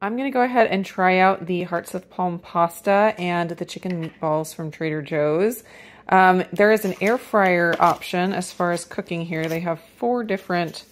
I'm going to go ahead and try out the Hearts of Palm Pasta and the Chicken Meatballs from Trader Joe's. There is an air fryer option as far as cooking here. They have 4 different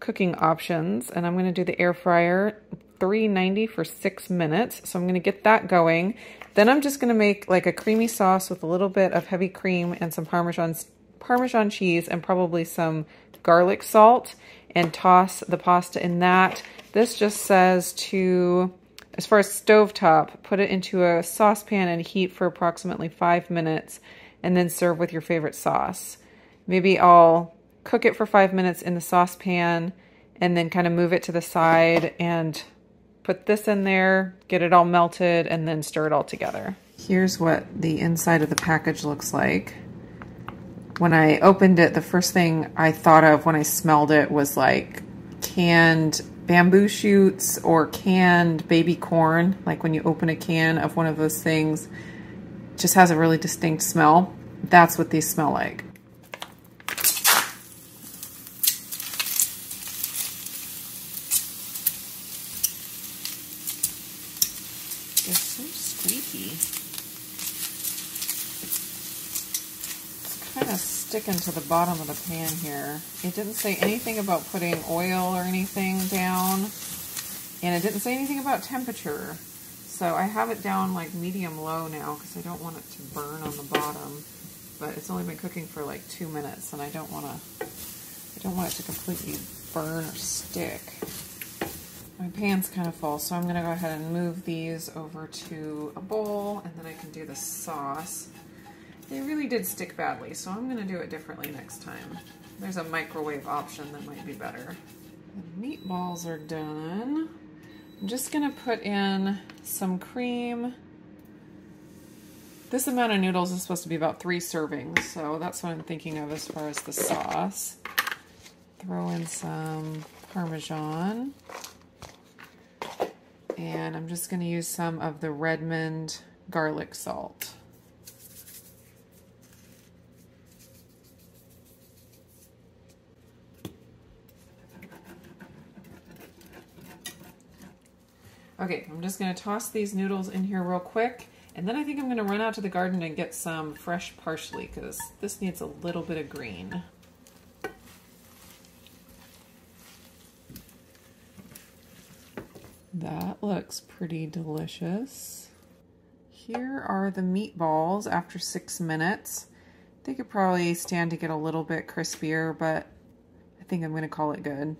cooking options, and I'm going to do the air fryer, $3.90 for 6 minutes. So I'm going to get that going. Then I'm just going to make like a creamy sauce with a little bit of heavy cream and some Parmesan cheese and probably some garlic salt, and toss the pasta in that. This just says to, as far as stovetop, put it into a saucepan and heat for approximately 5 minutes and then serve with your favorite sauce. Maybe I'll cook it for 5 minutes in the saucepan and then kind of move it to the side and put this in there, get it all melted, and then stir it all together. Here's what the inside of the package looks like. When I opened it, the first thing I thought of when I smelled it was like canned bamboo shoots or canned baby corn. Like when you open a can of one of those things, it just has a really distinct smell. That's what these smell like. They're so squeaky. Kind of sticking to the bottom of the pan here. It didn't say anything about putting oil or anything down, and it didn't say anything about temperature. So I have it down like medium low now because I don't want it to burn on the bottom. But it's only been cooking for like 2 minutes, and I don't want it to completely burn or stick. My pan's kind of full, so I'm going to go ahead and move these over to a bowl, and then I can do the sauce. They really did stick badly, so I'm going to do it differently next time. There's a microwave option that might be better. The meatballs are done. I'm just going to put in some cream. This amount of noodles is supposed to be about 3 servings, so that's what I'm thinking of as far as the sauce. Throw in some Parmesan. And I'm just going to use some of the Redmond garlic salt. Okay, I'm just going to toss these noodles in here real quick, and then I think I'm going to run out to the garden and get some fresh parsley because this needs a little bit of green. That looks pretty delicious. Here are the meatballs after 6 minutes. They could probably stand to get a little bit crispier, but I think I'm going to call it good.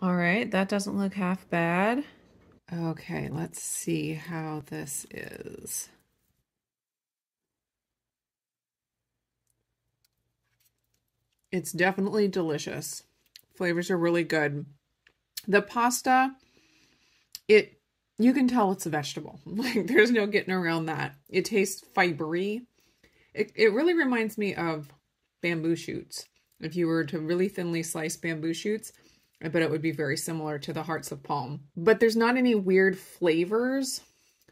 All right, that doesn't look half bad. Okay, let's see how this is. It's definitely delicious. Flavors are really good. The pasta, you can tell it's a vegetable. Like, there's no getting around that. It tastes fibery. It really reminds me of bamboo shoots. If you were to really thinly slice bamboo shoots, I bet it would be very similar to the Hearts of Palm. But there's not any weird flavors,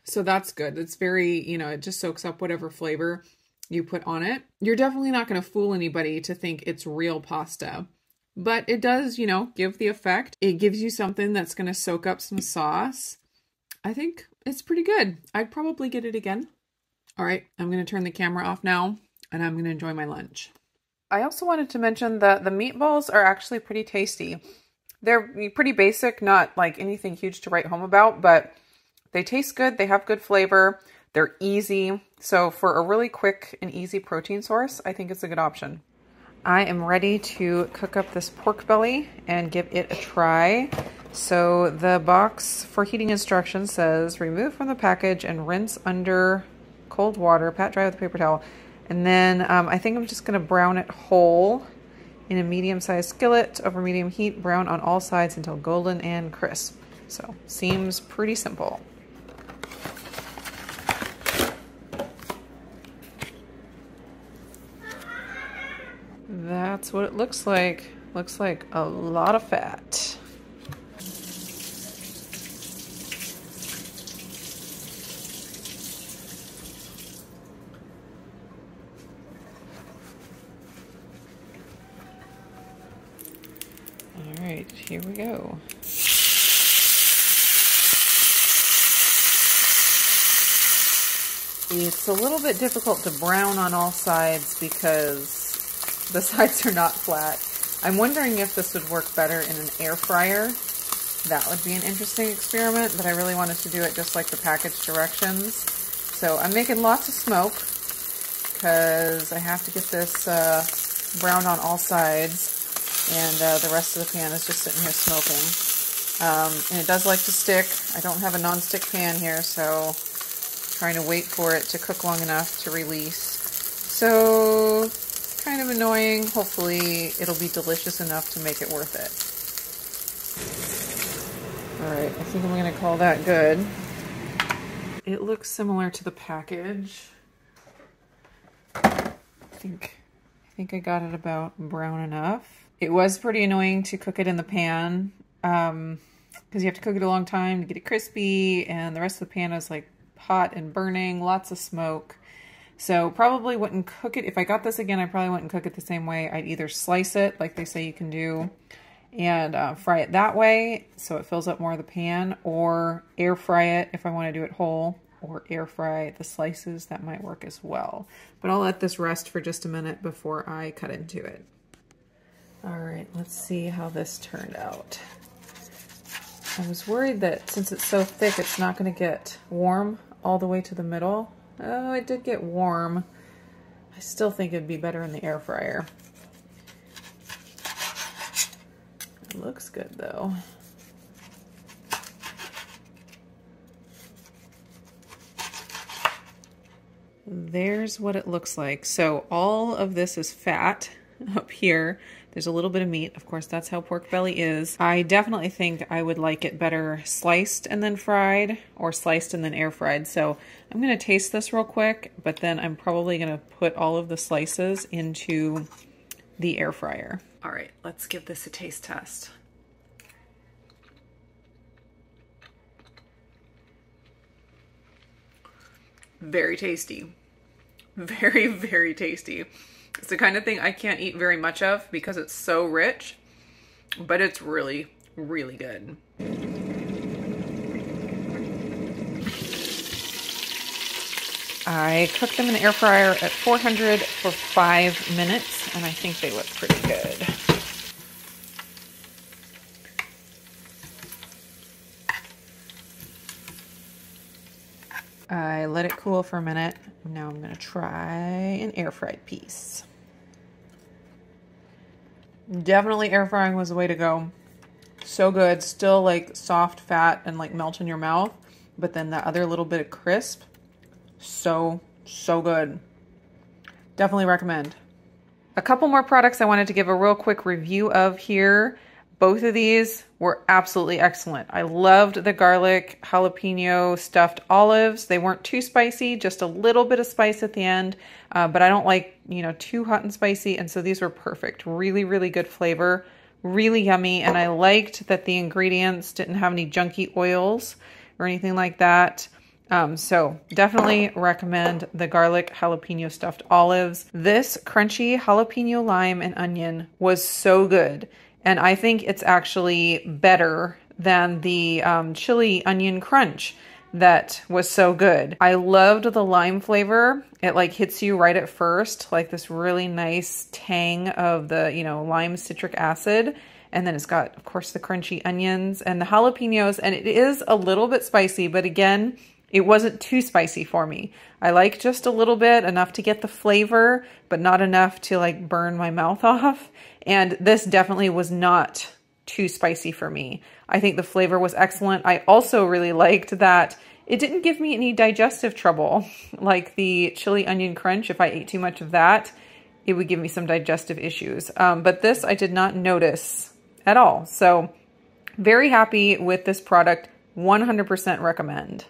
so that's good. It's very, it just soaks up whatever flavor you put on it. You're definitely not going to fool anybody to think it's real pasta. But it does, give the effect. It gives you something that's going to soak up some sauce. I think it's pretty good. I'd probably get it again. All right, I'm going to turn the camera off now, and I'm going to enjoy my lunch. I also wanted to mention that the meatballs are actually pretty tasty. They're pretty basic, not like anything huge to write home about, but they taste good. They have good flavor. They're easy. So for a really quick and easy protein source, I think it's a good option. I am ready to cook up this pork belly and give it a try. So the box for heating instructions says, remove from the package and rinse under cold water, pat dry with a paper towel. And then I think I'm just going to brown it whole in a medium-sized skillet over medium heat. Brown on all sides until golden and crisp. So seems pretty simple. That's what it looks like. Looks like a lot of fat. All right, here we go. It's a little bit difficult to brown on all sides because the sides are not flat. I'm wondering if this would work better in an air fryer. That would be an interesting experiment, but I really wanted to do it just like the package directions. So I'm making lots of smoke because I have to get this browned on all sides, and the rest of the pan is just sitting here smoking. And it does like to stick. I don't have a non-stick pan here, so I'm trying to wait for it to cook long enough to release. So kind of annoying. Hopefully it'll be delicious enough to make it worth it. All right, I think I'm gonna call that good. It looks similar to the package. I think I got it about brown enough. It was pretty annoying to cook it in the pan because you have to cook it a long time to get it crispy, and the rest of the pan is like hot and burning, lots of smoke. So probably wouldn't cook it. If I got this again, I probably wouldn't cook it the same way. I'd either slice it, like they say you can do, and fry it that way so it fills up more of the pan, or air fry it if I want to do it whole, or air fry the slices. That might work as well. But I'll let this rest for just a minute before I cut into it. All right, let's see how this turned out. I was worried that since it's so thick, it's not going to get warm all the way to the middle. Oh, it did get warm. I still think it'd be better in the air fryer. It looks good though. There's what it looks like. So all of this is fat up here. There's a little bit of meat. Of course, that's how pork belly is. I definitely think I would like it better sliced and then fried, or sliced and then air fried. So I'm gonna taste this real quick, but then I'm probably gonna put all of the slices into the air fryer. All right, let's give this a taste test. Very tasty. Very, very tasty. It's the kind of thing I can't eat very much of because it's so rich, but it's really, really good. I cooked them in the air fryer at 400 for 5 minutes, and I think they look pretty good. I let it cool for a minute. Now I'm gonna try an air fried piece. Definitely air frying was the way to go. So good, still like soft fat and like melt in your mouth, but then that other little bit of crisp, so good. Definitely recommend. A couple more products I wanted to give a real quick review of here. Both of these were absolutely excellent. I loved the garlic jalapeno stuffed olives. They weren't too spicy, just a little bit of spice at the end, but I don't like, you know, too hot and spicy, and so these were perfect. Really, really good flavor, really yummy, and I liked that the ingredients didn't have any junky oils or anything like that. So definitely recommend the garlic jalapeno stuffed olives. This crunchy jalapeno lime and onion was so good. And I think it's actually better than the chili onion crunch that was so good. I loved the lime flavor. It like hits you right at first, like this really nice tang of the, you know, lime citric acid. And then it's got, of course, the crunchy onions and the jalapenos. And it is a little bit spicy, but again, it wasn't too spicy for me. I like just a little bit, enough to get the flavor, but not enough to like burn my mouth off. And this definitely was not too spicy for me. I think the flavor was excellent. I also really liked that it didn't give me any digestive trouble. Like the chili onion crunch, if I ate too much of that, it would give me some digestive issues. But this I did not notice at all. So Very happy with this product. 100% recommend.